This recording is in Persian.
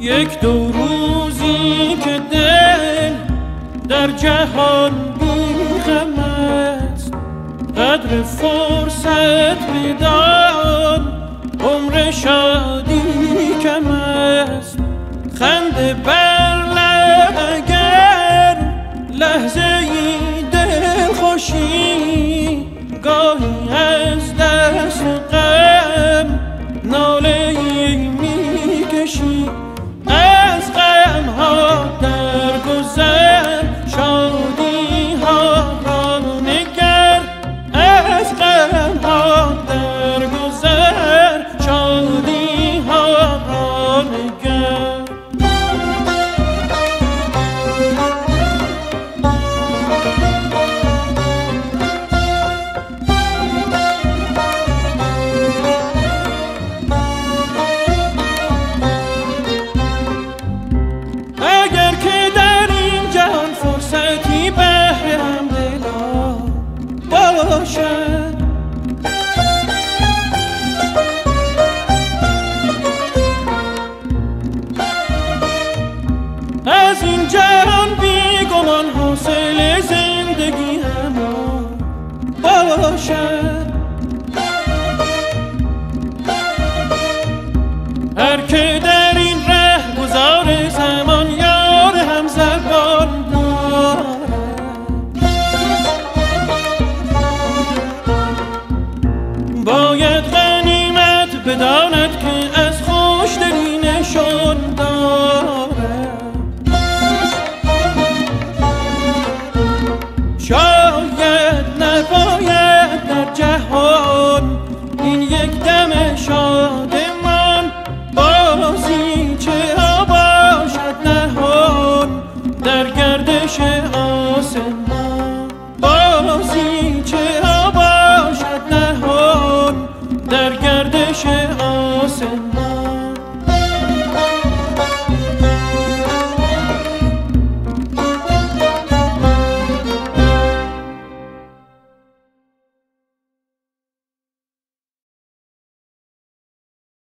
یک دو روزی که دل در جهان بی غم است، قدر فرصت بدان، عمر شادی کم است. خنده بر لب اگر لحظه ای دل خوشی، گاهی از دست غم ناله ای می کشی. از غم ها در گذر شادی ها را نگر، از غم ها در گذر شادی ها را نگر. از این جهان بیگمان حاصل زندگی همان باشد. هر که